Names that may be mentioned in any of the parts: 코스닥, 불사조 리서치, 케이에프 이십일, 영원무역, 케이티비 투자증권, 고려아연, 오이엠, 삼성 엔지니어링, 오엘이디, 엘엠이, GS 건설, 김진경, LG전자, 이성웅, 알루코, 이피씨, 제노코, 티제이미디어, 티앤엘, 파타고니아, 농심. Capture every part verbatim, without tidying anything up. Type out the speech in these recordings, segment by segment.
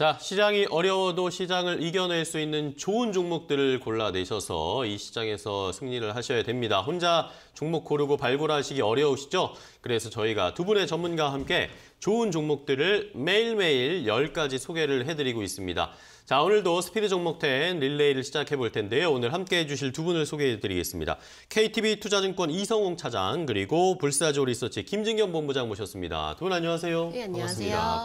자, 시장이 어려워도 시장을 이겨낼 수 있는 좋은 종목들을 골라내셔서 이 시장에서 승리를 하셔야 됩니다. 혼자 종목 고르고 발굴하시기 어려우시죠? 그래서 저희가 두 분의 전문가와 함께 좋은 종목들을 매일매일 열 가지 소개를 해드리고 있습니다. 자, 오늘도 스피드 종목텐 릴레이를 시작해 볼 텐데요. 오늘 함께해 주실 두 분을 소개해 드리겠습니다. 케이티비 투자증권 이성웅 차장, 그리고 불사조 리서치 김진경 본부장 모셨습니다. 두 분 안녕하세요. 네, 안녕하세요. 반갑습니다.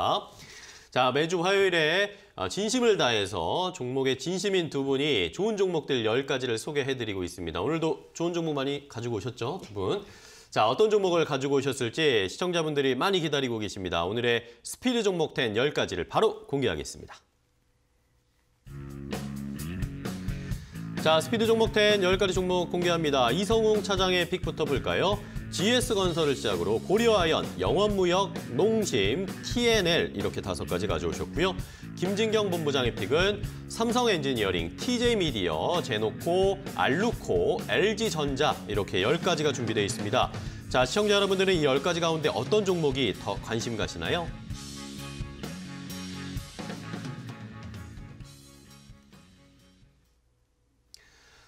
반갑습니다. 자, 매주 화요일에 진심을 다해서 종목의 진심인 두 분이 좋은 종목들 열 가지를 소개해드리고 있습니다. 오늘도 좋은 종목 많이 가지고 오셨죠, 두 분? 자, 어떤 종목을 가지고 오셨을지 시청자분들이 많이 기다리고 계십니다. 오늘의 스피드 종목 텐 열 가지를 바로 공개하겠습니다. 자, 스피드 종목 텐 열 가지 종목 공개합니다. 이성웅 차장의 픽부터 볼까요? 지에스 건설을 시작으로 고려아연, 영원무역, 농심, 티앤엘 이렇게 다섯 가지 가져오셨고요. 김진경 본부장의 픽은 삼성 엔지니어링, 티제이미디어, 제노코, 알루코, 엘지전자 이렇게 열 가지가 준비되어 있습니다. 자, 시청자 여러분들은 이 열 가지 가운데 어떤 종목이 더 관심 가시나요?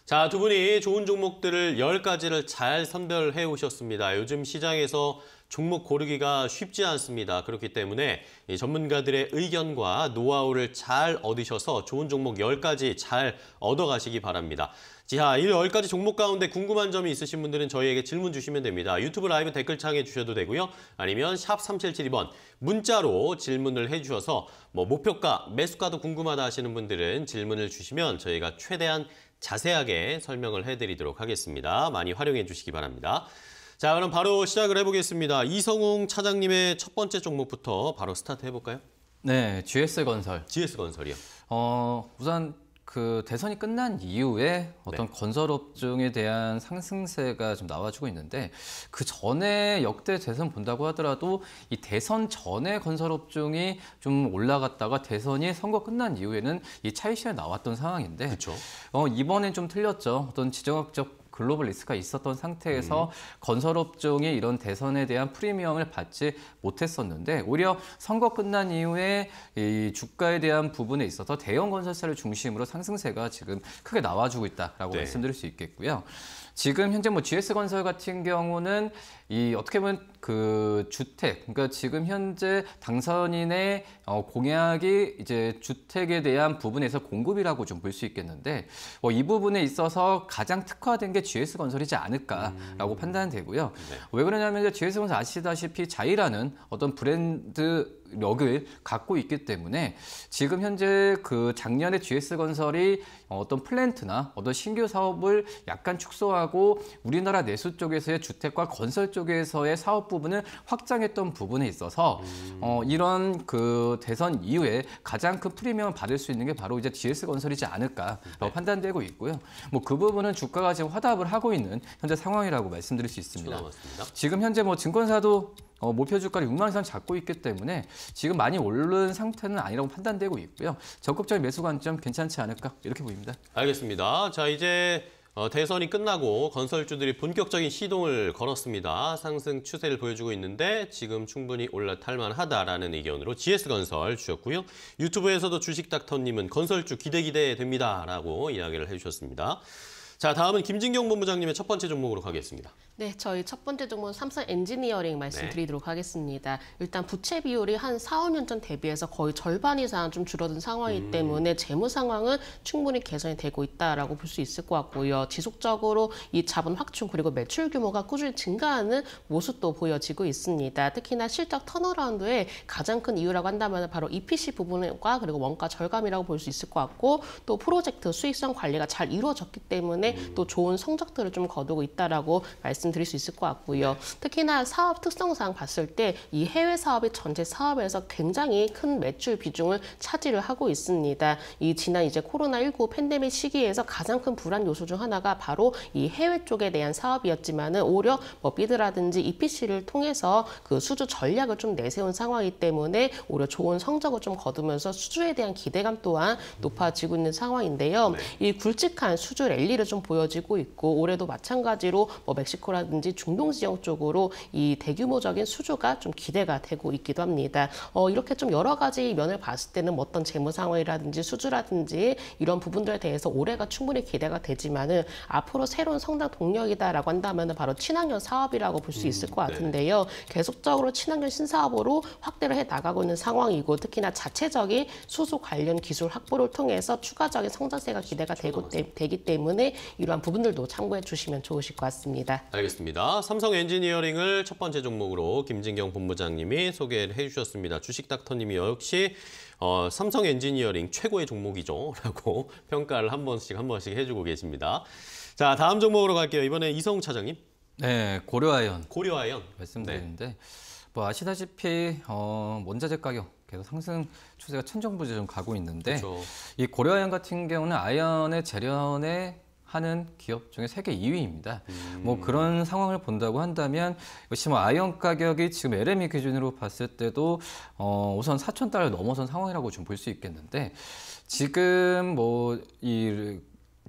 자, 두 분이 좋은 종목들을 열 가지를 잘 선별해 오셨습니다. 요즘 시장에서 종목 고르기가 쉽지 않습니다. 그렇기 때문에 전문가들의 의견과 노하우를 잘 얻으셔서 좋은 종목 열 가지 잘 얻어가시기 바랍니다. 자, 이 열 가지 종목 가운데 궁금한 점이 있으신 분들은 저희에게 질문 주시면 됩니다. 유튜브 라이브 댓글창에 주셔도 되고요. 아니면 샵 삼칠칠이 번 문자로 질문을 해주셔서 뭐 목표가, 매수가도 궁금하다 하시는 분들은 질문을 주시면 저희가 최대한 자세하게 설명을 해드리도록 하겠습니다. 많이 활용해 주시기 바랍니다. 자, 그럼 바로 시작을 해보겠습니다. 이성웅 차장님의 첫 번째 종목부터 바로 스타트 해볼까요? 네, 지에스 건설. 지에스 건설이요. 어, 우선 그 대선이 끝난 이후에 어떤 네. 건설업 중에 대한 상승세가 좀 나와주고 있는데, 그 전에 역대 대선 본다고 하더라도 이 대선 전에 건설업 중이 좀 올라갔다가 대선이 선거 끝난 이후에는 이 차이시가 나왔던 상황인데, 그쵸. 어, 이번엔 좀 틀렸죠. 어떤 지정학적 글로벌 리스크가 있었던 상태에서 음. 건설업종이 이런 대선에 대한 프리미엄을 받지 못했었는데, 오히려 선거 끝난 이후에 이 주가에 대한 부분에 있어서 대형 건설사를 중심으로 상승세가 지금 크게 나와주고 있다라고 네. 말씀드릴 수 있겠고요. 지금 현재 뭐 지에스 건설 같은 경우는 이 어떻게 보면 그 주택, 그러니까 지금 현재 당선인의 어 공약이 이제 주택에 대한 부분에서 공급이라고 좀 볼 수 있겠는데, 뭐 이 부분에 있어서 가장 특화된 게 지에스 건설이지 않을까라고 음. 판단되고요. 네. 왜 그러냐면 이제 지에스 건설 아시다시피 자이라는 어떤 브랜드 력을 갖고 있기 때문에 지금 현재 그 작년에 지에스 건설이 어떤 플랜트나 어떤 신규 사업을 약간 축소하고 우리나라 내수 쪽에서의 주택과 건설 쪽에서의 사업 부분을 확장했던 부분에 있어서 음. 어, 이런 그 대선 이후에 가장 큰 프리미엄을 받을 수 있는 게 바로 이제 지에스 건설이지 않을까라고 네. 판단되고 있고요. 뭐 그 부분은 주가가 지금 화답을 하고 있는 현재 상황이라고 말씀드릴 수 있습니다. 지금 현재 뭐 증권사도 어, 목표 주가를 육만 원 이상 잡고 있기 때문에 지금 많이 오른 상태는 아니라고 판단되고 있고요. 적극적인 매수 관점 괜찮지 않을까 이렇게 보입니다. 알겠습니다. 자, 이제 어, 대선이 끝나고 건설주들이 본격적인 시동을 걸었습니다. 상승 추세를 보여주고 있는데 지금 충분히 올라탈 만하다라는 의견으로 지에스건설 주셨고요. 유튜브에서도 주식닥터님은 건설주 기대 기대됩니다라고 이야기를 해주셨습니다. 자, 다음은 김진경 본부장님의 첫 번째 종목으로 가겠습니다. 네, 저희 첫 번째 종목은 삼성 엔지니어링 말씀드리도록 네. 하겠습니다. 일단 부채 비율이 한 사, 오 년 전 대비해서 거의 절반 이상 좀 줄어든 상황이기 음. 때문에 재무 상황은 충분히 개선이 되고 있다라고 볼 수 있을 것 같고요. 지속적으로 이 자본 확충 그리고 매출 규모가 꾸준히 증가하는 모습도 보여지고 있습니다. 특히나 실적 턴어라운드의 가장 큰 이유라고 한다면 바로 이피씨 부분과 그리고 원가 절감이라고 볼 수 있을 것 같고, 또 프로젝트 수익성 관리가 잘 이루어졌기 때문에 또 좋은 성적들을 좀 거두고 있다라고 말씀드릴 수 있을 것 같고요. 특히나 사업 특성상 봤을 때 이 해외 사업이 전체 사업에서 굉장히 큰 매출 비중을 차지를 하고 있습니다. 이 지난 이제 코로나 십구 팬데믹 시기에서 가장 큰 불안 요소 중 하나가 바로 이 해외 쪽에 대한 사업이었지만은 오히려 뭐 비드라든지 이피씨를 통해서 그 수주 전략을 좀 내세운 상황이기 때문에 오히려 좋은 성적을 좀 거두면서 수주에 대한 기대감 또한 높아지고 있는 상황인데요. 이 굵직한 수주 랠리를 좀 좀 보여지고 있고, 올해도 마찬가지로 뭐 멕시코라든지 중동 지역 쪽으로 이 대규모적인 수주가 좀 기대가 되고 있기도 합니다. 어, 이렇게 좀 여러 가지 면을 봤을 때는 뭐 어떤 재무 상황이라든지 수주라든지 이런 부분들에 대해서 올해가 충분히 기대가 되지만은 앞으로 새로운 성장 동력이다라고 한다면은 바로 친환경 사업이라고 볼 수 있을 것 같은데요. 계속적으로 친환경 신사업으로 확대를 해 나가고 있는 상황이고, 특히나 자체적인 수소 관련 기술 확보를 통해서 추가적인 성장세가 기대가 되고, 되, 되기 때문에 이러한 부분들도 참고해 주시면 좋으실 것 같습니다. 알겠습니다. 삼성 엔지니어링을 첫 번째 종목으로 김진경 본부장님이 소개를 해주셨습니다. 주식닥터님이 역시 어, 삼성 엔지니어링 최고의 종목이죠 라고 평가를 한 번씩 한 번씩 해주고 계십니다. 자, 다음 종목으로 갈게요. 이번에 이성웅 차장님. 네, 고려아연. 고려아연. 말씀드렸는데 네. 뭐 아시다시피 어, 원자재 가격 계속 상승 추세가 천정부지 좀 가고 있는데, 그렇죠. 이 고려아연 같은 경우는 아연의 재련에 하는 기업 중에 세계 이 위입니다. 음. 뭐 그런 상황을 본다고 한다면 역시 뭐 아연 가격이 지금 엘엠이 기준으로 봤을 때도 어, 우선 사천 달러 넘어선 상황이라고 좀 볼 수 있겠는데, 지금 뭐 이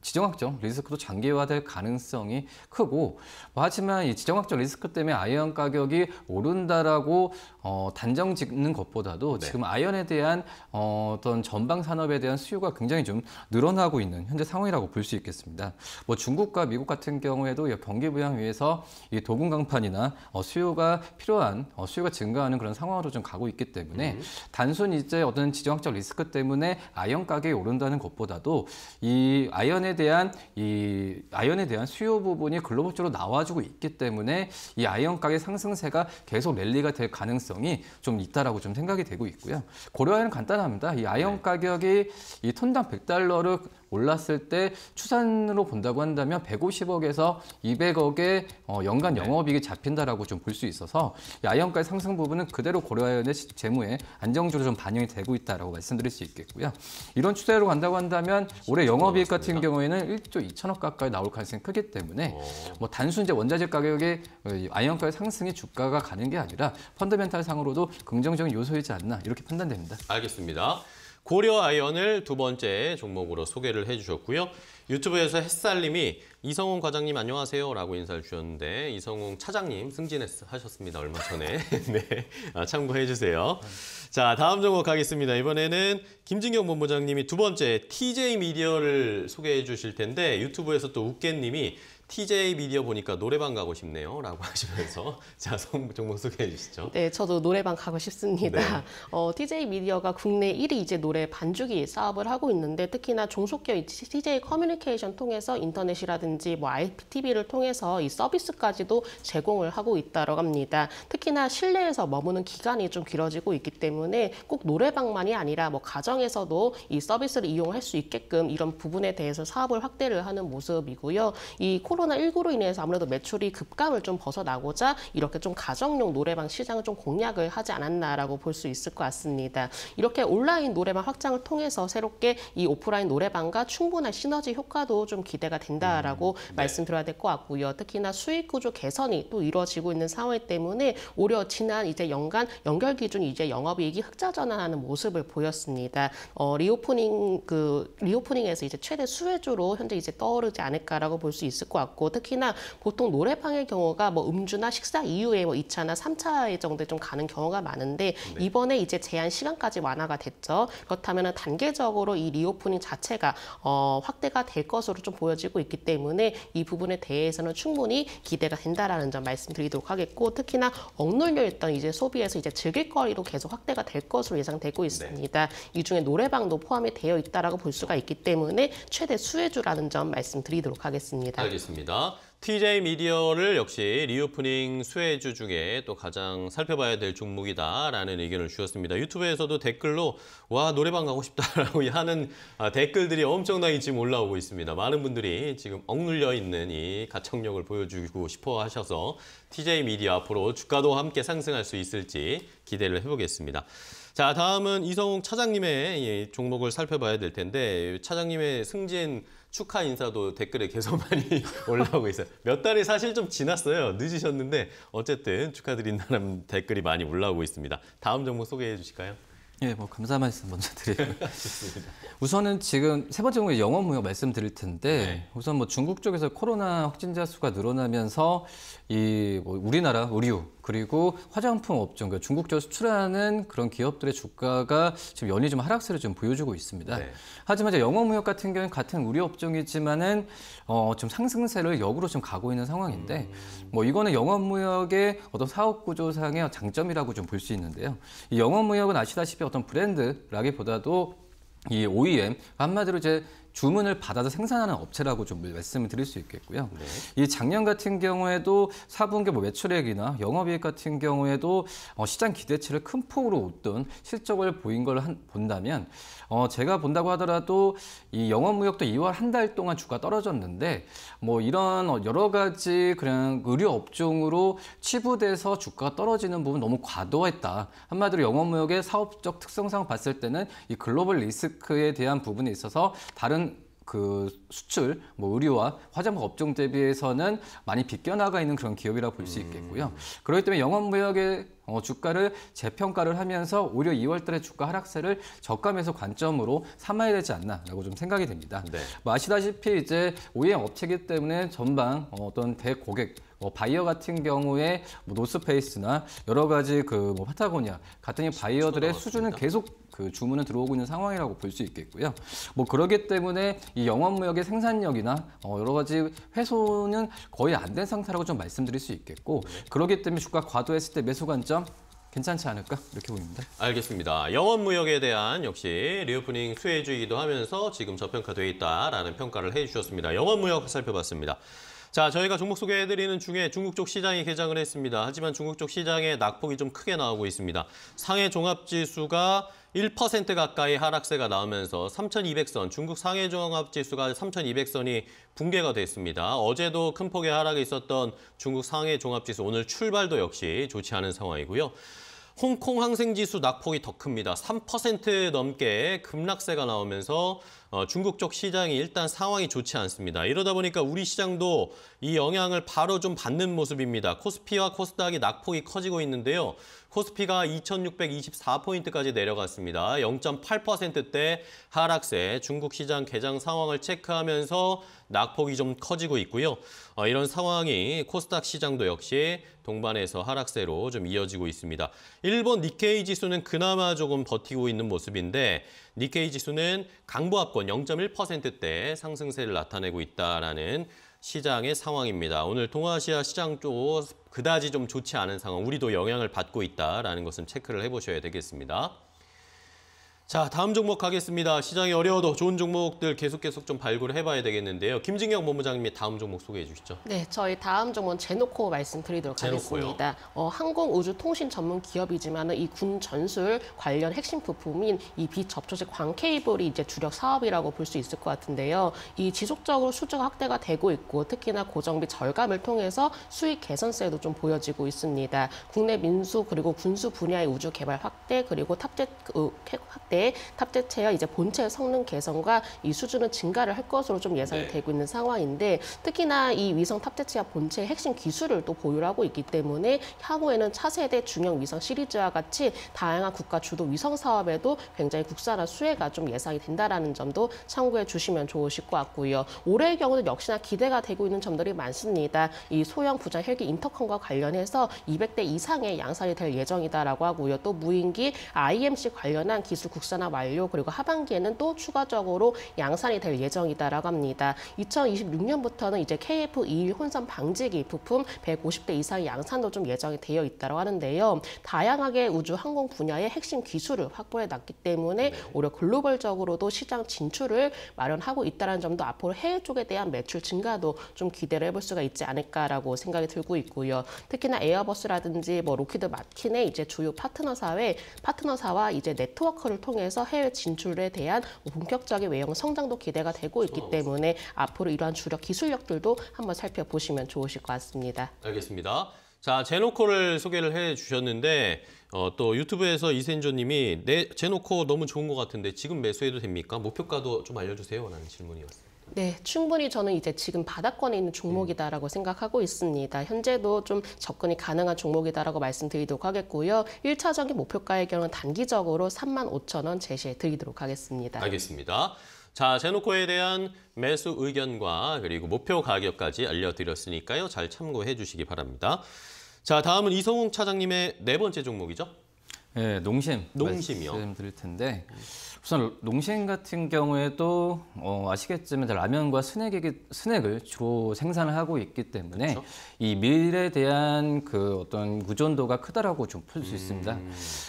지정학적 리스크도 장기화될 가능성이 크고, 뭐 하지만 이 지정학적 리스크 때문에 아연 가격이 오른다라고 어, 단정 짓는 것보다도 네. 지금 아연에 대한 어, 어떤 전방 산업에 대한 수요가 굉장히 좀 늘어나고 있는 현재 상황이라고 볼 수 있겠습니다. 뭐 중국과 미국 같은 경우에도 경기 부양 위해서 이 도금 강판이나 어, 수요가 필요한 어, 수요가 증가하는 그런 상황으로 좀 가고 있기 때문에 음. 단순 이제 어떤 지정학적 리스크 때문에 아연 가격이 오른다는 것보다도 이 아연의 대한 이 아연에 대한 수요 부분이 글로벌적으로 나와주고 있기 때문에 이 아연 가격 상승세가 계속 랠리가 될 가능성이 좀 있다라고 좀 생각이 되고 있고요. 고려아연은 간단합니다. 이 아연 네. 가격이 이 톤당 백 달러를 올랐을 때 추산으로 본다고 한다면 백오십억에서 이백억의 어, 연간 영업이익이 잡힌다라고 좀 볼 수 있어서 아연가의 상승 부분은 그대로 고려아연의 재무에 안정적으로 좀 반영이 되고 있다라고 말씀드릴 수 있겠고요. 이런 추세로 간다고 한다면 올해 영업이익 같은 경우에는 일조 이천억 가까이 나올 가능성이 크기 때문에 오. 뭐 단순 이제 원자재 가격의 아연가의 상승이 주가가 가는 게 아니라 펀더멘탈 상으로도 긍정적인 요소이지 않나 이렇게 판단됩니다. 알겠습니다. 고려아연을 두 번째 종목으로 소개를 해주셨고요. 유튜브에서 햇살님이 이성웅 과장님 안녕하세요 라고 인사를 주셨는데, 이성웅 차장님 승진하셨습니다. 얼마 전에. 네, 아, 참고해주세요. 자, 다음 종목 가겠습니다. 이번에는 김진경 본부장님이 두 번째 티제이미디어를 소개해 주실 텐데, 유튜브에서 또 웃겟님이 티제이미디어 보니까 노래방 가고 싶네요 라고 하시면서 자, 종목 소개해 주시죠. 네, 저도 노래방 가고 싶습니다. 네. 어, 티제이미디어가 국내 일 위 이제 노래 반주기 사업을 하고 있는데, 특히나 종속기업 티제이 커뮤니케이션 통해서 인터넷이라든지 뭐 아이피티비를 통해서 이 서비스까지도 제공을 하고 있다고 합니다. 특히나 실내에서 머무는 기간이 좀 길어지고 있기 때문에 꼭 노래방만이 아니라 뭐 가정에서도 이 서비스를 이용할 수 있게끔 이런 부분에 대해서 사업을 확대를 하는 모습이고요. 이 코로나 코로나십구로 인해서 아무래도 매출이 급감을 좀 벗어나고자 이렇게 좀 가정용 노래방 시장을 좀 공략을 하지 않았나라고 볼 수 있을 것 같습니다. 이렇게 온라인 노래방 확장을 통해서 새롭게 이 오프라인 노래방과 충분한 시너지 효과도 좀 기대가 된다라고 음, 네. 말씀드려야 될 것 같고요. 특히나 수익 구조 개선이 또 이루어지고 있는 상황 때문에 오히려 지난 이제 연간 연결 기준 이제 영업이익이 흑자 전환하는 모습을 보였습니다. 어, 리오프닝 그 리오프닝에서 이제 최대 수혜주로 현재 이제 떠오르지 않을까라고 볼 수 있을 것 같고. 특히나 보통 노래방의 경우가 뭐 음주나 식사 이후에 뭐 이 차나 삼 차 정도에 좀 가는 경우가 많은데 네. 이번에 이제 제한 시간까지 완화가 됐죠. 그렇다면 단계적으로 이 리오프닝 자체가 어, 확대가 될 것으로 좀 보여지고 있기 때문에 이 부분에 대해서는 충분히 기대가 된다라는 점 말씀드리도록 하겠고, 특히나 억눌려 있던 이제 소비에서 이제 즐길거리로 계속 확대가 될 것으로 예상되고 있습니다. 네. 이 중에 노래방도 포함이 되어 있다라고 볼 수가 있기 때문에 최대 수혜주라는 점 말씀드리도록 하겠습니다. 알겠습니다. 티제이미디어를 역시 리오프닝 수혜주 중에 또 가장 살펴봐야 될 종목이다라는 의견을 주셨습니다. 유튜브에서도 댓글로 와 노래방 가고 싶다라고 하는 댓글들이 엄청나게 지금 올라오고 있습니다. 많은 분들이 지금 억눌려 있는 이 가창력을 보여주고 싶어 하셔서 티제이미디어 앞으로 주가도 함께 상승할 수 있을지 기대를 해보겠습니다. 자, 다음은 이성웅 차장님의 종목을 살펴봐야 될 텐데, 차장님의 승진 축하 인사도 댓글에 계속 많이 올라오고 있어요. 몇 달이 사실 좀 지났어요. 늦으셨는데 어쨌든 축하드린다는 댓글이 많이 올라오고 있습니다. 다음 종목 소개해 주실까요? 예, 뭐 감사 말씀 먼저 드리고요. 우선은 지금 세 번째 공개 영원무역 말씀드릴 텐데 네. 우선 뭐 중국 쪽에서 코로나 확진자 수가 늘어나면서 이 뭐 우리나라 의류 그리고 화장품 업종, 그러니까 중국적으로 수출하는 그런 기업들의 주가가 지금 연이 좀 하락세를 좀 보여주고 있습니다. 네. 하지만 이제 영원무역 같은 경우는 같은 의류 업종이지만은 어, 좀 상승세를 역으로 좀 가고 있는 상황인데 음. 뭐 이거는 영원무역의 어떤 사업 구조상의 장점이라고 좀 볼 수 있는데요. 이 영원무역은 아시다시피 어떤 브랜드라기보다도 이 오이엠, 한마디로 이제 주문을 받아서 생산하는 업체라고 좀 말씀을 드릴 수 있겠고요. 네. 이 작년 같은 경우에도 사분기 뭐 매출액이나 영업이익 같은 경우에도 어 시장 기대치를 큰 폭으로 웃던 실적을 보인 걸 한, 본다면 어 제가 본다고 하더라도 이 영업무역도 이월 한 달 동안 주가 떨어졌는데 뭐 이런 여러 가지 그냥 의류 업종으로 치부돼서 주가가 떨어지는 부분 너무 과도했다. 한마디로 영업무역의 사업적 특성상 봤을 때는 이 글로벌 리스크에 대한 부분에 있어서 다른 그 수출, 뭐 의류와 화장품 업종 대비해서는 많이 빗겨나가 있는 그런 기업이라고 볼 수 있겠고요. 음. 그렇기 때문에 영업무역의 주가를 재평가를 하면서 오히려 이월 달의 주가 하락세를 저가매수 관점으로 삼아야 되지 않나라고 좀 생각이 됩니다. 네. 뭐 아시다시피 이제 오이엠 업체이기 때문에 전방 어떤 대고객, 뭐 바이어 같은 경우에 뭐 노스페이스나 여러 가지 그 뭐 파타고니아 같은 바이어들의 수주는 계속 그 주문은 들어오고 있는 상황이라고 볼 수 있겠고요. 뭐 그러기 때문에 이 영업무역의 생산력이나 어 여러 가지 훼손은 거의 안 된 상태라고 좀 말씀드릴 수 있겠고 그러기 때문에 주가 과도했을 때 매수 관점 괜찮지 않을까? 이렇게 보입니다. 알겠습니다. 영원무역에 대한 역시 리오프닝 수혜주이기도 하면서 지금 저평가되어 있다라는 평가를 해주셨습니다. 영원무역 살펴봤습니다. 자, 저희가 종목 소개해드리는 중에 중국 쪽 시장이 개장을 했습니다. 하지만 중국 쪽 시장의 낙폭이 좀 크게 나오고 있습니다. 상해 종합지수가 일 퍼센트 가까이 하락세가 나오면서 삼천이백 선, 중국 상해 종합지수가 삼천이백 선이 붕괴가 됐습니다. 어제도 큰 폭의 하락이 있었던 중국 상해 종합지수, 오늘 출발도 역시 좋지 않은 상황이고요. 홍콩 항생지수 낙폭이 더 큽니다. 삼 퍼센트 넘게 급락세가 나오면서 어, 중국 쪽 시장이 일단 상황이 좋지 않습니다. 이러다 보니까 우리 시장도 이 영향을 바로 좀 받는 모습입니다. 코스피와 코스닥이 낙폭이 커지고 있는데요. 코스피가 이천육백이십사 포인트까지 내려갔습니다. 영 점 팔 퍼센트대 하락세, 중국 시장 개장 상황을 체크하면서 낙폭이 좀 커지고 있고요. 어, 이런 상황이 코스닥 시장도 역시 동반해서 하락세로 좀 이어지고 있습니다. 일본 니케이 지수는 그나마 조금 버티고 있는 모습인데 니케이 지수는 강보합권 영 점 일 퍼센트대 상승세를 나타내고 있다라는 시장의 상황입니다. 오늘 동아시아 시장 쪽 그다지 좀 좋지 않은 상황, 우리도 영향을 받고 있다라는 것은 체크를 해보셔야 되겠습니다. 자, 다음 종목 가겠습니다. 시장이 어려워도 좋은 종목들 계속 계속 좀 발굴해봐야 되겠는데요. 김진경 본부장님이 다음 종목 소개해 주시죠. 네, 저희 다음 종목은 제노코 말씀드리도록 제노코요. 하겠습니다. 어, 항공우주통신 전문 기업이지만 이 군 전술 관련 핵심 부품인 이 비접촉식 광 케이블이 이제 주력 사업이라고 볼 수 있을 것 같은데요. 이 지속적으로 수주가 확대가 되고 있고 특히나 고정비 절감을 통해서 수익 개선세도 좀 보여지고 있습니다. 국내 민수 그리고 군수 분야의 우주 개발 확대 그리고 탑재 어, 확대 탑재 체어 이제 본체 성능 개선과 이 수준은 증가를 할 것으로 좀 예상이 네. 되고 있는 상황인데 특히나 이 위성 탑재 체어 본체의 핵심 기술을 또 보유하고 있기 때문에 향후에는 차세대 중형 위성 시리즈와 같이 다양한 국가 주도 위성 사업에도 굉장히 국산화 수혜가 좀 예상이 된다라는 점도 참고해 주시면 좋으실 것 같고요. 올해의 경우도 역시나 기대가 되고 있는 점들이 많습니다. 이 소형 부장 헬기 인터컴과 관련해서 이백 대 이상의 양산이 될 예정이다라고 하고요. 또 무인기 아이엠씨 관련한 기술 국산 산화 완료 그리고 하반기에는 또 추가적으로 양산이 될 예정이다라고 합니다. 이천이십육 년부터는 이제 케이에프 이십일 혼선 방지기 부품 백오십 대 이상의 양산도 좀 예정이 되어 있다고 하는데요. 다양하게 우주 항공 분야의 핵심 기술을 확보해 놨기 때문에 네. 오히려 글로벌적으로도 시장 진출을 마련하고 있다는 점도 앞으로 해외 쪽에 대한 매출 증가도 좀 기대를 해볼 수가 있지 않을까라고 생각이 들고 있고요. 특히나 에어버스라든지 뭐 로키드 마틴의 이제 주요 파트너사회 파트너사와 이제 네트워크를 통해 해서 해외 진출에 대한 본격적인 외형 성장도 기대가 되고 있기 때문에 앞으로 이러한 주력 기술력들도 한번 살펴보시면 좋으실 것 같습니다. 알겠습니다. 자, 제노코를 소개를 해주셨는데 어, 또 유튜브에서 이센조님이 네, 제노코 너무 좋은 것 같은데 지금 매수해도 됩니까? 목표가도 좀 알려주세요 라는 질문이었습니다. 네, 충분히 저는 이제 지금 바닥권에 있는 종목이다라고 음. 생각하고 있습니다. 현재도 좀 접근이 가능한 종목이다라고 말씀드리도록 하겠고요. 일 차적인 목표가의 경우는 단기적으로 삼만 오천 원 제시해 드리도록 하겠습니다. 알겠습니다. 자, 제노코에 대한 매수 의견과 그리고 목표 가격까지 알려드렸으니까요. 잘 참고해 주시기 바랍니다. 자, 다음은 이성웅 차장님의 네 번째 종목이죠? 네, 농심. 농심이요. 말씀드릴 텐데 우선 농심 같은 경우에도 어, 아시겠지만 라면과 스낵이, 스낵을 주로 생산을 하고 있기 때문에 그렇죠? 이 밀에 대한 그 어떤 의존도가 크다라고 좀 풀 수 음... 있습니다.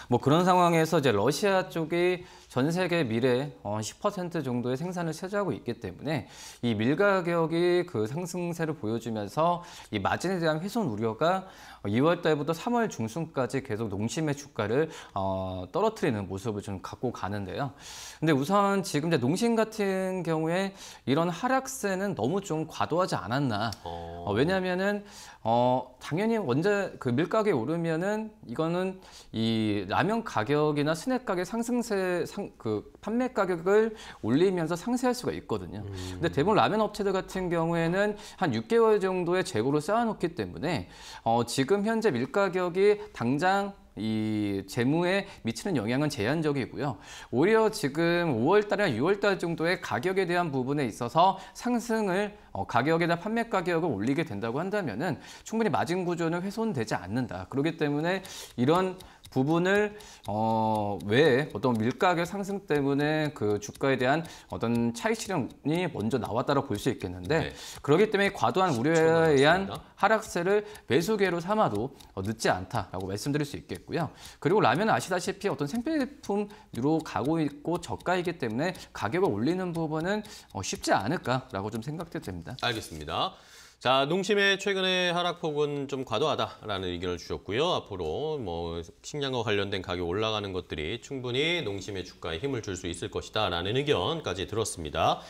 뭐 그런 상황에서 이제 러시아 쪽이 전 세계 밀의 십 퍼센트 정도의 생산을 차지하고 있기 때문에 이 밀 가격이 그 상승세를 보여주면서 이 마진에 대한 훼손 우려가 이월 달부터 삼월 중순까지 계속 농심의 주가를 어, 떨어뜨리는 모습을 좀 갖고 가는데요. 근데 우선 지금 이제 농심 같은 경우에 이런 하락세는 너무 좀 과도하지 않았나. 어... 어, 왜냐하면은 어, 당연히 원자 그 밀 가격이 오르면은 이거는 이 라면 가격이나 스낵 가격 상승세 상 그 판매 가격을 올리면서 상쇄할 수가 있거든요. 음. 근데 대부분 라면 업체들 같은 경우에는 한 육 개월 정도의 재고를 쌓아놓기 때문에 어, 지금 현재 밀 가격이 당장 이 재무에 미치는 영향은 제한적이고요. 오히려 지금 오월 달이나 유월 달 정도의 가격에 대한 부분에 있어서 상승을 어, 가격에다 판매 가격을 올리게 된다고 한다면은 충분히 마진 구조는 훼손되지 않는다. 그렇기 때문에 이런 부분을 어, 왜 어떤 밀가격 상승 때문에 그 주가에 대한 어떤 차익 실현이 먼저 나왔다고 볼 수 있겠는데 네. 그렇기 때문에 과도한 우려에 의한 하락세를 매수 기회로 삼아도 늦지 않다라고 말씀드릴 수 있겠고요. 그리고 라면은 아시다시피 어떤 생필품으로 가고 있고 저가이기 때문에 가격을 올리는 부분은 쉽지 않을까라고 좀 생각도 됩니다. 알겠습니다. 자, 농심의 최근의 하락폭은 좀 과도하다라는 의견을 주셨고요. 앞으로 뭐 식량과 관련된 가격 올라가는 것들이 충분히 농심의 주가에 힘을 줄 수 있을 것이다라는 의견까지 들었습니다.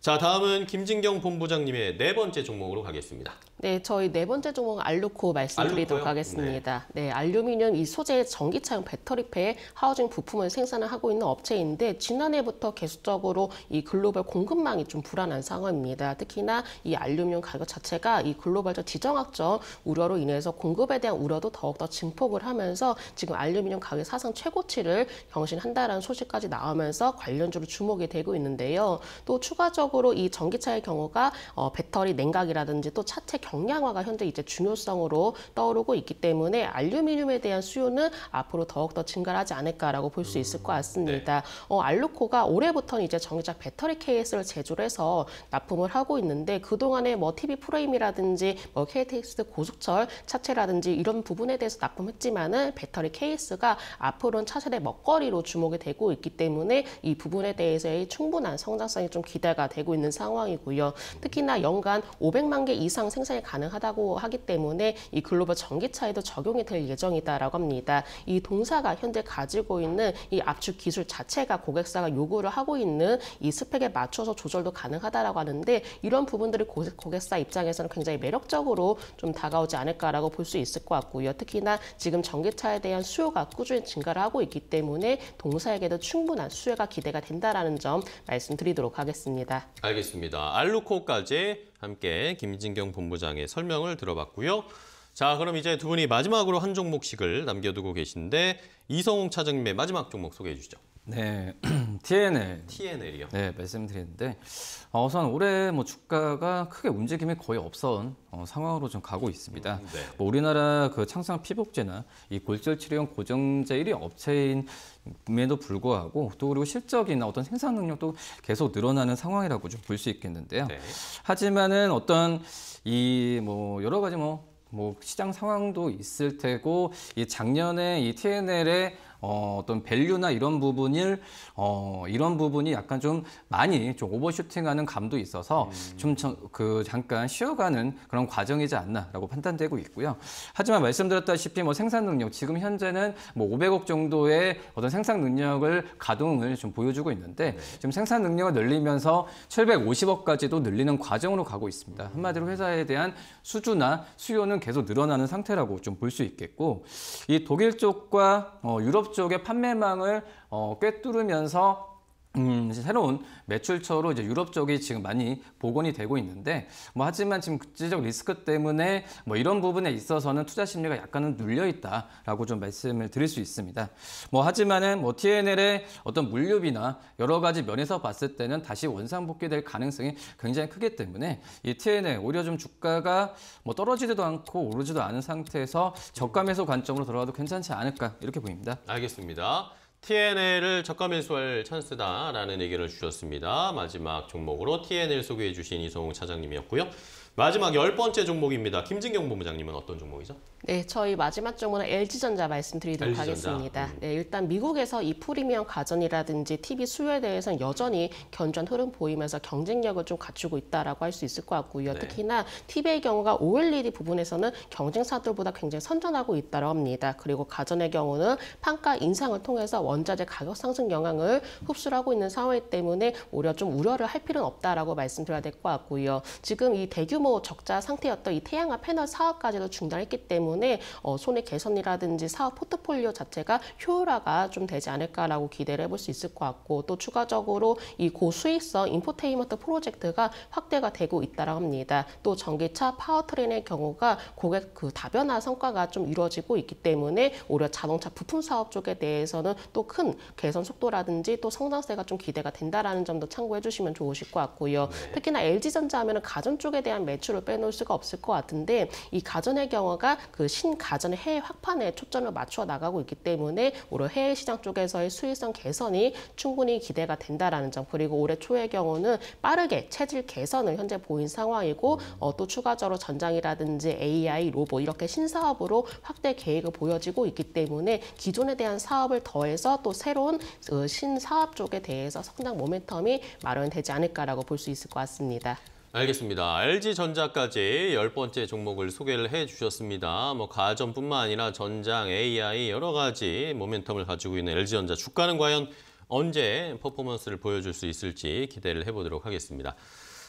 자, 다음은 김진경 본부장님의 네 번째 종목으로 가겠습니다. 네, 저희 네 번째 종목은 알루코 말씀드리도록 알루코요? 하겠습니다. 네. 네, 알루미늄 이 소재의 전기차용 배터리팩 하우징 부품을 생산을 하고 있는 업체인데 지난해부터 계속적으로 이 글로벌 공급망이 좀 불안한 상황입니다. 특히나 이 알루미늄 가격 자체가 이 글로벌적 지정학적 우려로 인해서 공급에 대한 우려도 더욱더 증폭을 하면서 지금 알루미늄 가격 사상 최고치를 경신한다라는 소식까지 나오면서 관련주로 주목이 되고 있는데요. 또 추가적으로 이 전기차의 경우가 어, 배터리 냉각이라든지 또 차체 경량화가 현재 이제 중요성으로 떠오르고 있기 때문에 알루미늄에 대한 수요는 앞으로 더욱더 증가하지 않을까라고 볼 수 있을 것 같습니다. 네. 어, 알루코가 올해부터는 이제 전기차 배터리 케이스를 제조를 해서 납품을 하고 있는데 그동안에 뭐 티비 프레임이라든지 뭐 케이티엑스 고속철 차체라든지 이런 부분에 대해서 납품했지만은 배터리 케이스가 앞으로는 차세대 먹거리로 주목이 되고 있기 때문에 이 부분에 대해서의 충분한 성장성이 좀 기대가 되고 있는 상황이고요. 특히나 연간 오백만 개 이상 생산이 가능하다고 하기 때문에 이 글로벌 전기차에도 적용이 될 예정이다라고 합니다. 이 동사가 현재 가지고 있는 이 압축 기술 자체가 고객사가 요구를 하고 있는 이 스펙에 맞춰서 조절도 가능하다라고 하는데 이런 부분들이 고객사 입장에서는 굉장히 매력적으로 좀 다가오지 않을까라고 볼 수 있을 것 같고요. 특히나 지금 전기차에 대한 수요가 꾸준히 증가를 하고 있기 때문에 동사에게도 충분한 수혜가 기대가 된다라는 점 말씀드리도록 하겠습니다. 알겠습니다. 알루코까지 함께 김진경 본부장의 설명을 들어봤고요. 자, 그럼 이제 두 분이 마지막으로 한 종목씩을 남겨두고 계신데 이성웅 차장님의 마지막 종목 소개해 주시죠. 네, 티앤엘. 티앤엘이요. 네, 말씀드렸는데 어, 우선 올해 뭐 주가가 크게 움직임이 거의 없은 어, 상황으로 좀 가고 있습니다. 음, 네. 뭐 우리나라 그 창상 피복제나 이 골절 치료용 고정제 일 위 업체인 에도 불구하고 또 그리고 실적이나 어떤 생산 능력도 계속 늘어나는 상황이라고 좀 볼 수 있겠는데요. 네. 하지만은 어떤 이 뭐 여러 가지 뭐 뭐 시장 상황도 있을 테고 이 작년에 이 티앤엘의 어, 어떤 밸류나 이런 부분을 어, 이런 부분이 약간 좀 많이 좀 오버슈팅하는 감도 있어서 음. 좀 그 잠깐 쉬어가는 그런 과정이지 않나라고 판단되고 있고요. 하지만 말씀드렸다시피 뭐 생산 능력 지금 현재는 뭐 오백억 정도의 어떤 생산 능력을 가동을 좀 보여주고 있는데 네. 지금 생산 능력을 늘리면서 칠백오십억까지도 늘리는 과정으로 가고 있습니다. 한마디로 회사에 대한 수주나 수요는 계속 늘어나는 상태라고 좀 볼 수 있겠고 이 독일 쪽과 어, 유럽 쪽의 판매망을 어, 꿰뚫으면서 음, 새로운 매출처로 이제 유럽 쪽이 지금 많이 복원이 되고 있는데, 뭐 하지만 지금 국제적 리스크 때문에 뭐 이런 부분에 있어서는 투자 심리가 약간은 눌려 있다라고 좀 말씀을 드릴 수 있습니다. 뭐 하지만은 뭐 티앤엘의 어떤 물류비나 여러 가지 면에서 봤을 때는 다시 원상 복귀될 가능성이 굉장히 크기 때문에 이 티앤엘 오히려 좀 주가가 뭐 떨어지지도 않고 오르지도 않은 상태에서 저가 매수 관점으로 들어가도 괜찮지 않을까 이렇게 보입니다. 알겠습니다. 티앤엘을 저가 매수할 찬스다라는 의견을 주셨습니다. 마지막 종목으로 티앤엘 소개해 주신 이성웅 차장님이었고요. 마지막 열 번째 종목입니다. 김진경 본부장님은 어떤 종목이죠? 네, 저희 마지막 종목은 엘지전자 말씀드리도록 엘지전자. 하겠습니다. 음. 네, 일단 미국에서 이 프리미엄 가전이라든지 티비 수요에 대해서는 여전히 견조한 흐름 보이면서 경쟁력을 좀 갖추고 있다라고 할 수 있을 것 같고요. 네. 특히나 티비의 경우가 오엘이디 부분에서는 경쟁사들보다 굉장히 선전하고 있다고 합니다. 그리고 가전의 경우는 판가 인상을 통해서 원자재 가격 상승 영향을 흡수하고 있는 상황이기 때문에 오히려 좀 우려를 할 필요는 없다라고 말씀드려야 될 것 같고요. 지금 이 대규모 뭐 적자 상태였던 이 태양화 패널 사업까지도 중단했기 때문에 어, 손해 개선이라든지 사업 포트폴리오 자체가 효율화가 좀 되지 않을까라고 기대를 해볼 수 있을 것 같고, 또 추가적으로 이 고수익성 인포테인먼트 프로젝트가 확대가 되고 있다고 합니다. 또 전기차 파워트레인의 경우가 고객 그 다변화 성과가 좀 이루어지고 있기 때문에 오히려 자동차 부품 사업 쪽에 대해서는 또 큰 개선 속도라든지 또 성장세가 좀 기대가 된다라는 점도 참고해 주시면 좋으실 것 같고요. 네. 특히나 엘지전자 하면은 가전 쪽에 대한 매 매출을 빼놓을 수가 없을 것 같은데, 이 가전의 경우가 그 신가전의 해외 확판에 초점을 맞춰 나가고 있기 때문에 올해 해외 시장 쪽에서의 수익성 개선이 충분히 기대가 된다라는 점, 그리고 올해 초의 경우는 빠르게 체질 개선을 현재 보인 상황이고, 어, 또 추가적으로 전장이라든지 에이아이, 로봇 이렇게 신사업으로 확대 계획을 보여지고 있기 때문에 기존에 대한 사업을 더해서 또 새로운 그 신사업 쪽에 대해서 성장 모멘텀이 마련되지 않을까라고 볼 수 있을 것 같습니다. 알겠습니다. 엘지전자까지 열 번째 종목을 소개를 해주셨습니다. 뭐 가전뿐만 아니라 전장, 에이아이 여러 가지 모멘텀을 가지고 있는 엘지전자 주가는 과연 언제 퍼포먼스를 보여줄 수 있을지 기대를 해보도록 하겠습니다.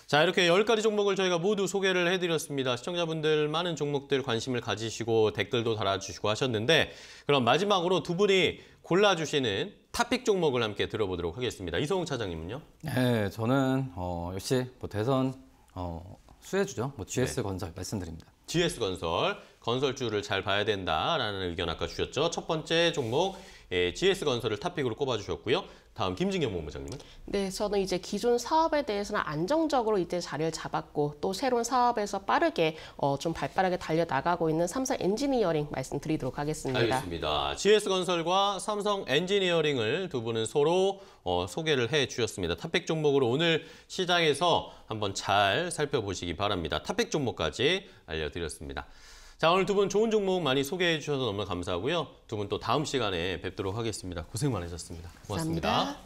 자, 이렇게 열 가지 종목을 저희가 모두 소개를 해드렸습니다. 시청자분들 많은 종목들 관심을 가지시고 댓글도 달아주시고 하셨는데, 그럼 마지막으로 두 분이 골라주시는 탑픽 종목을 함께 들어보도록 하겠습니다. 이성웅 차장님은요? 네, 저는 어, 역시 뭐 대선 어, 수혜주죠. 뭐 지에스 네. 건설 말씀드립니다. 지에스 건설, 건설주를 잘 봐야 된다라는 의견 아까 주셨죠. 첫 번째 종목 예, 지에스 건설을 탑픽으로 꼽아주셨고요. 다음 김진경 본부장님은? 네, 저는 이제 기존 사업에 대해서는 안정적으로 이제 자리를 잡았고, 또 새로운 사업에서 빠르게 어, 좀 발빠르게 달려나가고 있는 삼성 엔지니어링 말씀드리도록 하겠습니다. 알겠습니다. 지에스 건설과 삼성 엔지니어링을 두 분은 서로 어, 소개를 해주셨습니다. 탑픽 종목으로 오늘 시장에서 한번 잘 살펴보시기 바랍니다. 탑픽 종목까지 알려드렸습니다. 자, 오늘 두 분 좋은 종목 많이 소개해 주셔서 너무 감사하고요. 두 분 또 다음 시간에 뵙도록 하겠습니다. 고생 많으셨습니다. 고맙습니다. 감사합니다.